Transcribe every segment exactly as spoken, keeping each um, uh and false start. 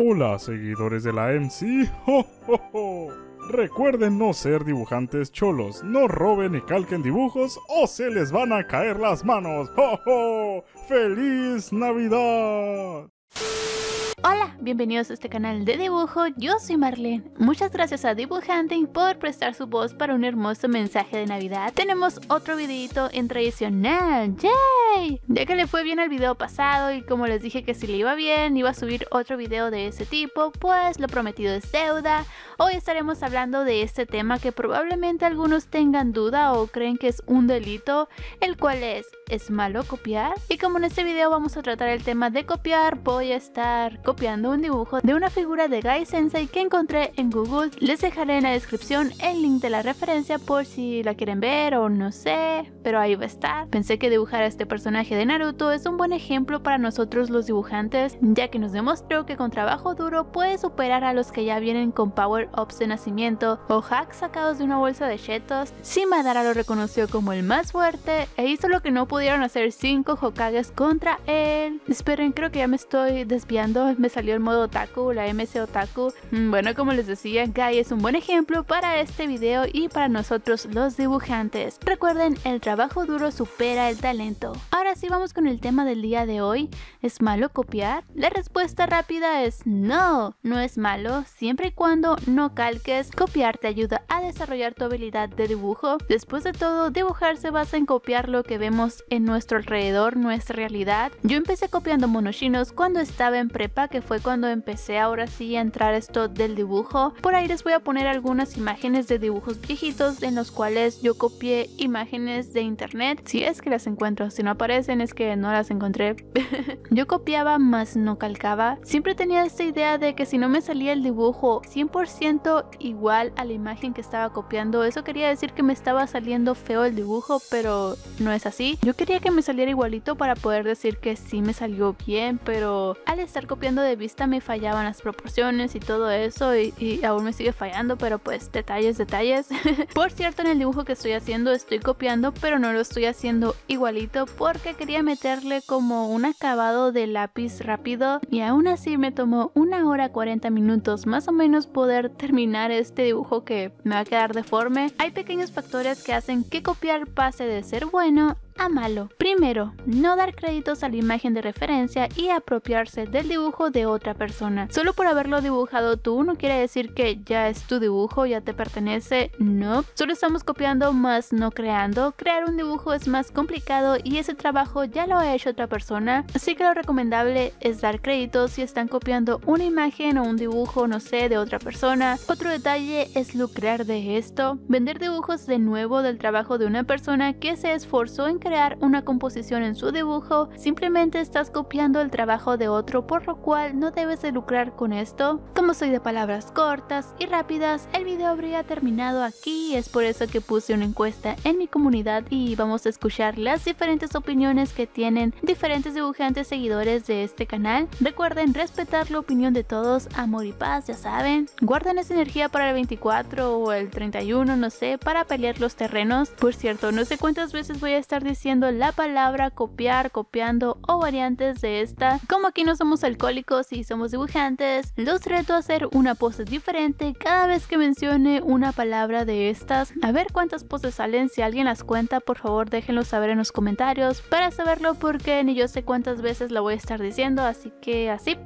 Hola seguidores de la M C, ¡ho, ho, ho! Recuerden no ser dibujantes cholos, no roben y calquen dibujos o se les van a caer las manos, ¡ho, ho! ¡Feliz Navidad! Hola, bienvenidos a este canal de dibujo, yo soy Marlene. Muchas gracias a Dibujanding por prestar su voz para un hermoso mensaje de Navidad. Tenemos otro videito en tradicional, ¡yay! Ya que le fue bien al video pasado y como les dije que si le iba bien iba a subir otro video de ese tipo, pues lo prometido es deuda. Hoy estaremos hablando de este tema que probablemente algunos tengan duda o creen que es un delito, el cual es, ¿es malo copiar? Y como en este video vamos a tratar el tema de copiar, voy a estar copiando un dibujo de una figura de Gai-sensei que encontré en Google. Les dejaré en la descripción el link de la referencia por si la quieren ver o no sé, pero ahí va a estar. Pensé que dibujar a este personaje de Naruto es un buen ejemplo para nosotros los dibujantes, ya que nos demostró que con trabajo duro puedes superar a los que ya vienen con power-ups de nacimiento o hacks sacados de una bolsa de chetos. Si Madara lo reconoció como el más fuerte e hizo lo que no pudieron hacer cinco hokages contra él. Esperen, creo que ya me estoy desviando. Me salió el modo otaku, la M C otaku. Bueno, como les decía, Gai es un buen ejemplo para este video y para nosotros los dibujantes. Recuerden, el trabajo duro supera el talento. Ahora sí, vamos con el tema del día de hoy. ¿Es malo copiar? La respuesta rápida es no, no es malo, siempre y cuando no calques. Copiar te ayuda a desarrollar tu habilidad de dibujo. Después de todo, dibujar se basa en copiar lo que vemos en nuestro alrededor, nuestra realidad. Yo empecé copiando monoshinos cuando estaba en prepa, que fue cuando empecé ahora sí a entrar esto del dibujo. Por ahí les voy a poner algunas imágenes de dibujos viejitos en los cuales yo copié imágenes de internet, si es que las encuentro, si no aparecen es que no las encontré. Yo copiaba más no calcaba, siempre tenía esta idea de que si no me salía el dibujo cien por ciento igual a la imagen que estaba copiando, eso quería decir que me estaba saliendo feo el dibujo, pero no es así. Yo quería que me saliera igualito para poder decir que sí me salió bien, pero al estar copiando de vista me fallaban las proporciones y todo eso, y, y aún me sigue fallando, pero pues detalles, detalles. Por cierto, en el dibujo que estoy haciendo estoy copiando, pero no lo estoy haciendo igualito porque quería meterle como un acabado de lápiz rápido y aún así me tomó una hora cuarenta minutos más o menos poder terminar este dibujo que me va a quedar deforme. Hay pequeños factores que hacen que copiar pase de ser bueno a malo. Primero, no dar créditos a la imagen de referencia y apropiarse del dibujo de otra persona. Solo por haberlo dibujado tú no quiere decir que ya es tu dibujo, ya te pertenece, no. Solo estamos copiando más no creando. Crear un dibujo es más complicado y ese trabajo ya lo ha hecho otra persona, así que lo recomendable es dar créditos si están copiando una imagen o un dibujo, no sé, de otra persona. Otro detalle es lucrar de esto. Vender dibujos de nuevo del trabajo de una persona que se esforzó en crear una composición en su dibujo, simplemente estás copiando el trabajo de otro, por lo cual no debes de lucrar con esto. Como soy de palabras cortas y rápidas, el video habría terminado aquí, es por eso que puse una encuesta en mi comunidad y vamos a escuchar las diferentes opiniones que tienen diferentes dibujantes seguidores de este canal. Recuerden respetar la opinión de todos, amor y paz, ya saben. Guarden esa energía para el veinticuatro o el treinta y uno, no sé, para pelear los terrenos. Por cierto, no sé cuántas veces voy a estar diciendo diciendo la palabra copiar, copiando o variantes de esta. Como aquí no somos alcohólicos y somos dibujantes, los reto a hacer una pose diferente cada vez que mencione una palabra de estas. A ver cuántas poses salen, si alguien las cuenta por favor déjenlo saber en los comentarios para saberlo, porque ni yo sé cuántas veces la voy a estar diciendo, así que así.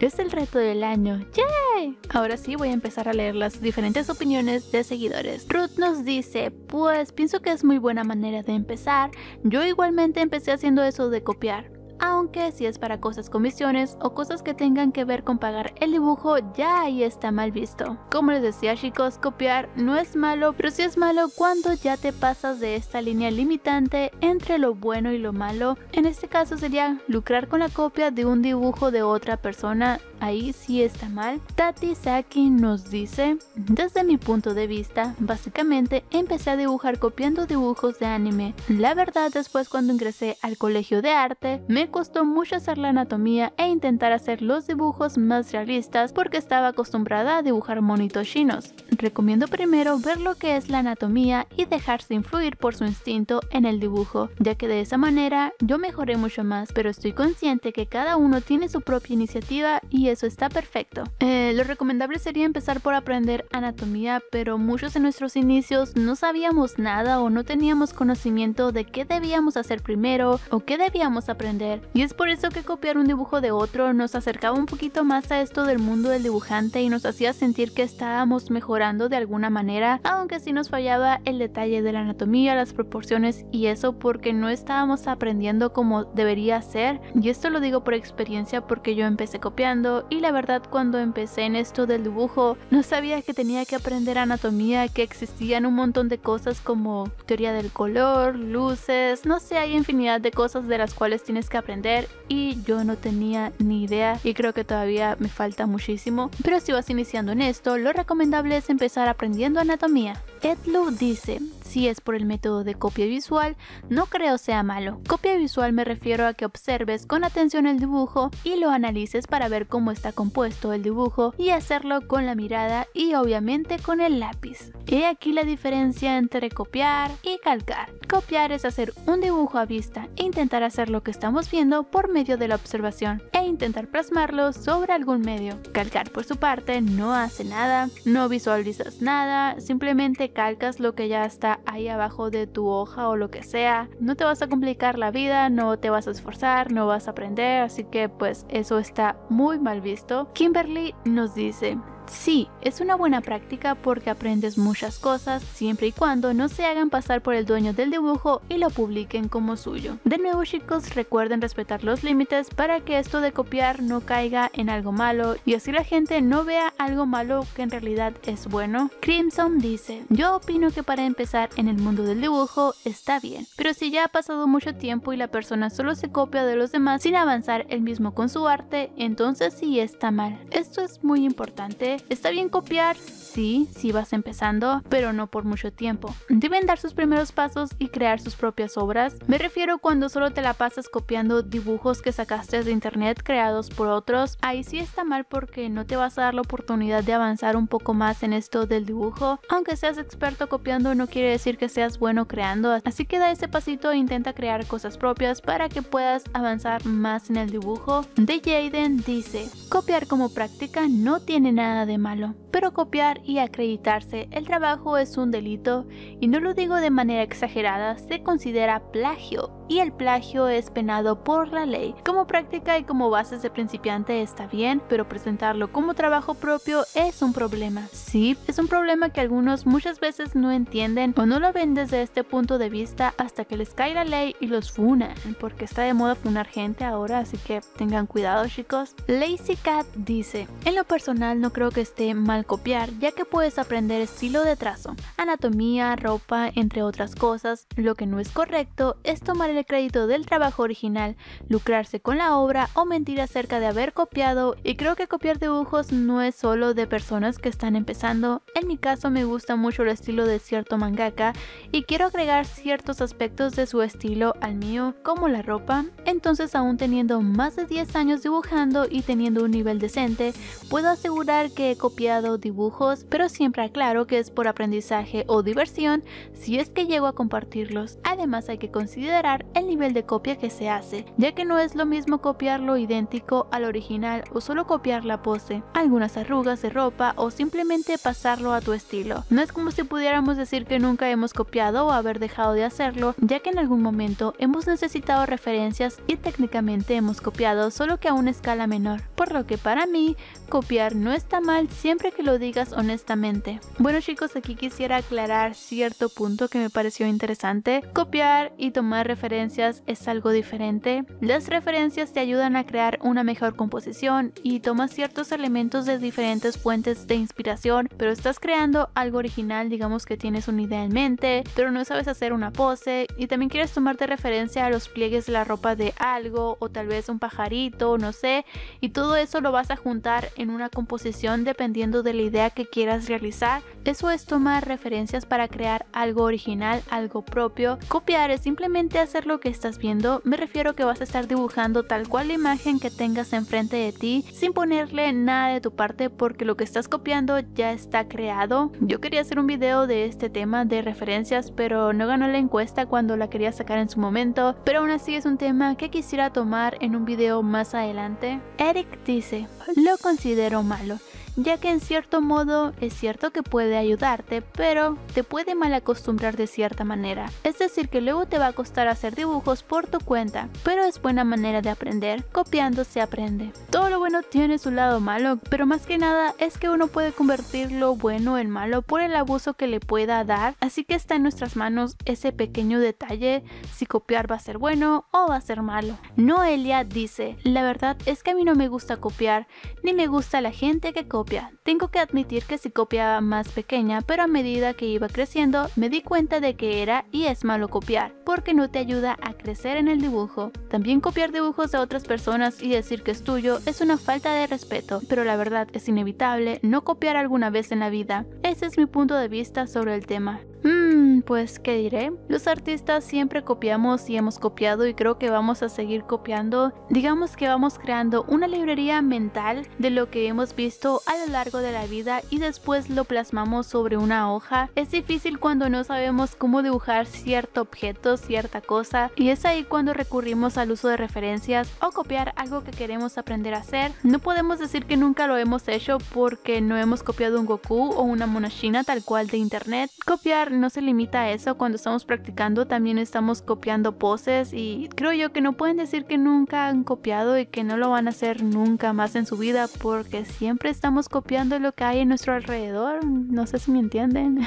Es el reto del año, ¡yay! Ahora sí voy a empezar a leer las diferentes opiniones de seguidores. Ruth nos dice, pues pienso que es muy buena manera de empezar. Yo igualmente empecé haciendo eso de copiar, aunque si es para cosas con misiones o cosas que tengan que ver con pagar el dibujo, ya ahí está mal visto. Como les decía chicos, copiar no es malo, pero sí es malo cuando ya te pasas de esta línea limitante entre lo bueno y lo malo. En este caso sería lucrar con la copia de un dibujo de otra persona, ahí sí está mal. Tati Saki nos dice, desde mi punto de vista, básicamente empecé a dibujar copiando dibujos de anime. La verdad, después cuando ingresé al colegio de arte, me costó mucho hacer la anatomía e intentar hacer los dibujos más realistas porque estaba acostumbrada a dibujar monitos chinos. Recomiendo primero ver lo que es la anatomía y dejarse influir por su instinto en el dibujo, ya que de esa manera yo mejoré mucho más, pero estoy consciente que cada uno tiene su propia iniciativa y eso está perfecto. Eh, lo recomendable sería empezar por aprender anatomía, pero muchos de nuestros inicios no sabíamos nada o no teníamos conocimiento de qué debíamos hacer primero o qué debíamos aprender. Y es por eso que copiar un dibujo de otro nos acercaba un poquito más a esto del mundo del dibujante y nos hacía sentir que estábamos mejorando de alguna manera, aunque sí nos fallaba el detalle de la anatomía, las proporciones y eso porque no estábamos aprendiendo como debería ser. Y esto lo digo por experiencia porque yo empecé copiando y la verdad cuando empecé en esto del dibujo no sabía que tenía que aprender anatomía, que existían un montón de cosas como teoría del color, luces, no sé, hay infinidad de cosas de las cuales tienes que aprender y yo no tenía ni idea y creo que todavía me falta muchísimo. Pero si vas iniciando en esto, lo recomendable es empezar aprendiendo anatomía. Edlu dice, si es por el método de copia visual, no creo sea malo. Copia visual me refiero a que observes con atención el dibujo y lo analices para ver cómo está compuesto el dibujo y hacerlo con la mirada y obviamente con el lápiz. He aquí la diferencia entre copiar y calcar. Copiar es hacer un dibujo a vista e intentar hacer lo que estamos viendo por medio de la observación e intentar plasmarlo sobre algún medio. Calcar por su parte no hace nada, no visualizas nada, simplemente calcas lo que ya está ahí abajo de tu hoja o lo que sea. No te vas a complicar la vida, no te vas a esforzar, no vas a aprender, así que pues eso está muy mal visto. Kimberly nos dice, sí, es una buena práctica porque aprendes muchas cosas siempre y cuando no se hagan pasar por el dueño del dibujo y lo publiquen como suyo. De nuevo chicos, recuerden respetar los límites para que esto de copiar no caiga en algo malo y así la gente no vea algo malo que en realidad es bueno. Crimson dice, yo opino que para empezar en el mundo del dibujo está bien, pero si ya ha pasado mucho tiempo y la persona solo se copia de los demás sin avanzar él mismo con su arte, entonces sí está mal. Esto es muy importante. ¿Está bien copiar? Sí, sí vas empezando, pero no por mucho tiempo. Deben dar sus primeros pasos y crear sus propias obras. Me refiero cuando solo te la pasas copiando dibujos que sacaste de internet creados por otros. Ahí sí está mal porque no te vas a dar la oportunidad de avanzar un poco más en esto del dibujo. Aunque seas experto copiando no quiere decir que seas bueno creando. Así que da ese pasito e intenta crear cosas propias para que puedas avanzar más en el dibujo. De Jaden dice, copiar como práctica no tiene nada de malo, pero copiar y acreditarse el trabajo es un delito y no lo digo de manera exagerada, se considera plagio y el plagio es penado por la ley. Como práctica y como bases de principiante está bien, pero presentarlo como trabajo propio es un problema. Sí, es un problema que algunos muchas veces no entienden o no lo ven desde este punto de vista hasta que les cae la ley y los funan, porque está de moda funar gente ahora, así que tengan cuidado chicos. Lazy Cat dice, en lo personal no creo que esté mal copiar, ya que puedes aprender estilo de trazo, anatomía, ropa, entre otras cosas. Lo que no es correcto es tomar el crédito del trabajo original, lucrarse con la obra o mentir acerca de haber copiado, y creo que copiar dibujos no es solo de personas que están empezando. En mi caso me gusta mucho el estilo de cierto mangaka y quiero agregar ciertos aspectos de su estilo al mío, como la ropa. Entonces, aún teniendo más de diez años dibujando y teniendo un nivel decente, puedo asegurar que he copiado dibujos, pero siempre aclaro que es por aprendizaje o diversión si es que llego a compartirlos. Además hay que considerar el nivel de copia que se hace, ya que no es lo mismo copiar lo idéntico al original o solo copiar la pose, algunas arrugas de ropa o simplemente pasarlo a tu estilo. No es como si pudiéramos decir que nunca hemos copiado o haber dejado de hacerlo, ya que en algún momento hemos necesitado referencias y técnicamente hemos copiado, solo que a una escala menor, por lo que para mí copiar no está mal siempre que lo digas honestamente. Bueno chicos, aquí quisiera aclarar cierto punto que me pareció interesante. Copiar y tomar referencias es algo diferente. Las referencias te ayudan a crear una mejor composición y tomas ciertos elementos de diferentes fuentes de inspiración, pero estás creando algo original, digamos que tienes una idea en mente, pero no sabes hacer una pose y también quieres tomarte referencia a los pliegues de la ropa de algo o tal vez un pajarito, no sé, y todo eso lo vas a juntar en una composición dependiendo de de la idea que quieras realizar. Eso es tomar referencias para crear algo original, algo propio. Copiar es simplemente hacer lo que estás viendo. Me refiero que vas a estar dibujando tal cual la imagen que tengas enfrente de ti, sin ponerle nada de tu parte, porque lo que estás copiando ya está creado. Yo quería hacer un video de este tema de referencias, pero no ganó la encuesta cuando la quería sacar en su momento, pero aún así es un tema que quisiera tomar en un video más adelante. Eric dice, lo considero malo, ya que en cierto modo es cierto que puede ayudarte, pero te puede mal acostumbrar de cierta manera. Es decir, que luego te va a costar hacer dibujos por tu cuenta, pero es buena manera de aprender. Copiando se aprende. Todo lo bueno tiene su lado malo, pero más que nada es que uno puede convertir lo bueno en malo por el abuso que le pueda dar, así que está en nuestras manos ese pequeño detalle, si copiar va a ser bueno o va a ser malo. Noelia dice, la verdad es que a mí no me gusta copiar, ni me gusta la gente que copia. Tengo que admitir que sí copiaba más pequeña, pero a medida que iba creciendo me di cuenta de que era y es malo copiar, porque no te ayuda a crecer en el dibujo. También copiar dibujos de otras personas y decir que es tuyo es una falta de respeto, pero la verdad es inevitable no copiar alguna vez en la vida. Ese es mi punto de vista sobre el tema. Mmm, pues ¿qué diré? Los artistas siempre copiamos y hemos copiado, y creo que vamos a seguir copiando. Digamos que vamos creando una librería mental de lo que hemos visto a lo largo de la vida y después lo plasmamos sobre una hoja. Es difícil cuando no sabemos cómo dibujar cierto objeto, cierta cosa, y es ahí cuando recurrimos al uso de referencias o copiar algo que queremos aprender a hacer. No podemos decir que nunca lo hemos hecho porque no hemos copiado un Goku o una Mona Lisa tal cual de internet. Copiar no se limita a eso, cuando estamos practicando también estamos copiando poses, y creo yo que no pueden decir que nunca han copiado y que no lo van a hacer nunca más en su vida, porque siempre estamos copiando lo que hay en nuestro alrededor. No sé si me entienden.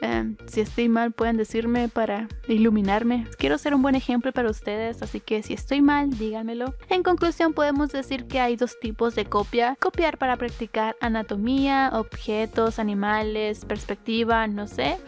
Eh, si estoy mal pueden decirme para iluminarme. Quiero ser un buen ejemplo para ustedes, así que si estoy mal díganmelo. En conclusión, podemos decir que hay dos tipos de copia: copiar para practicar anatomía, objetos, animales, perspectiva, no sé,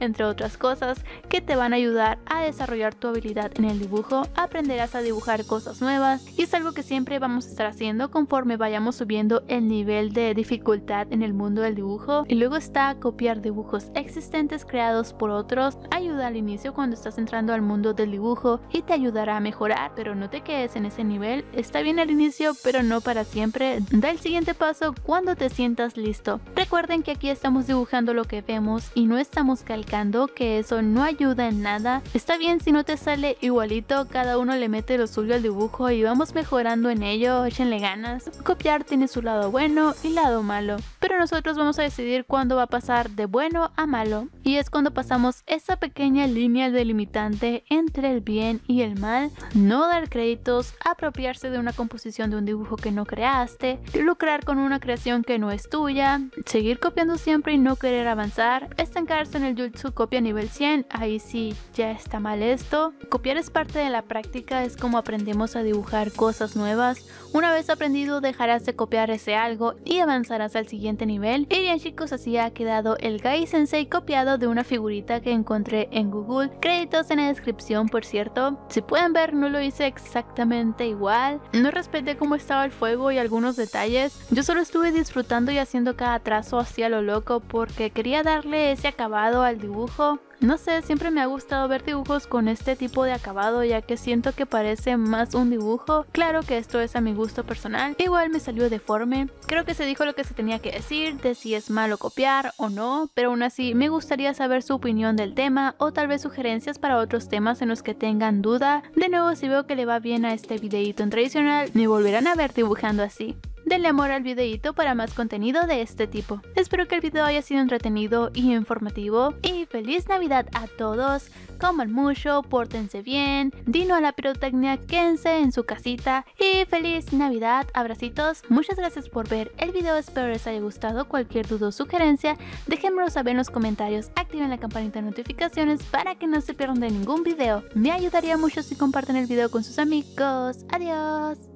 entre otras cosas que te van a ayudar a desarrollar tu habilidad en el dibujo. Aprenderás a dibujar cosas nuevas y es algo que siempre vamos a estar haciendo conforme vayamos subiendo el nivel de dificultad en el mundo del dibujo. Y luego está copiar dibujos existentes creados por otros. Ayuda al inicio cuando estás entrando al mundo del dibujo y te ayudará a mejorar, pero no te quedes en ese nivel. Está bien al inicio, pero no para siempre. Da el siguiente paso cuando te sientas listo. Recuerden que aquí estamos dibujando lo que vemos y no estamos calcando, que eso no ayuda en nada. Está bien si no te sale igualito, cada uno le mete lo suyo al dibujo y vamos mejorando en ello. Échenle ganas. Copiar tiene su lado bueno y lado malo, pero nosotros vamos a decidir cuándo va a pasar de bueno a malo. Y es cuando pasamos esa pequeña línea delimitante entre el bien y el mal. No dar créditos, apropiarse de una composición de un dibujo que no creaste, lucrar con una creación que no es tuya, seguir copiando siempre y no querer avanzar, estancarse en el Jutsu copia nivel cien, ahí sí ya está mal esto. Copiar es parte de la práctica, es como aprendemos a dibujar cosas nuevas. Una vez aprendido dejarás de copiar ese algo y avanzarás al siguiente nivel. Y bien chicos, así ha quedado el Gai-sensei copiando de una figurita que encontré en Google. Créditos en la descripción, por cierto. Si pueden ver, no lo hice exactamente igual, no respeté cómo estaba el fuego y algunos detalles. Yo solo estuve disfrutando y haciendo cada trazo así a lo loco porque quería darle ese acabado al dibujo. No sé, siempre me ha gustado ver dibujos con este tipo de acabado, ya que siento que parece más un dibujo. Claro que esto es a mi gusto personal. Igual me salió deforme. Creo que se dijo lo que se tenía que decir de si es malo copiar o no, pero aún así me gustaría saber su opinión del tema o tal vez sugerencias para otros temas en los que tengan duda. De nuevo, si veo que le va bien a este videíto en tradicional, me volverán a ver dibujando así. Denle amor al videíto para más contenido de este tipo. Espero que el video haya sido entretenido y informativo. Y feliz Navidad a todos. Coman mucho, pórtense bien, dino a la pirotecnia, quédense en su casita. Y feliz Navidad, abracitos. Muchas gracias por ver el video, espero les haya gustado. Cualquier duda o sugerencia, déjenmelo saber en los comentarios. Activen la campanita de notificaciones para que no se pierdan de ningún video. Me ayudaría mucho si comparten el video con sus amigos. Adiós.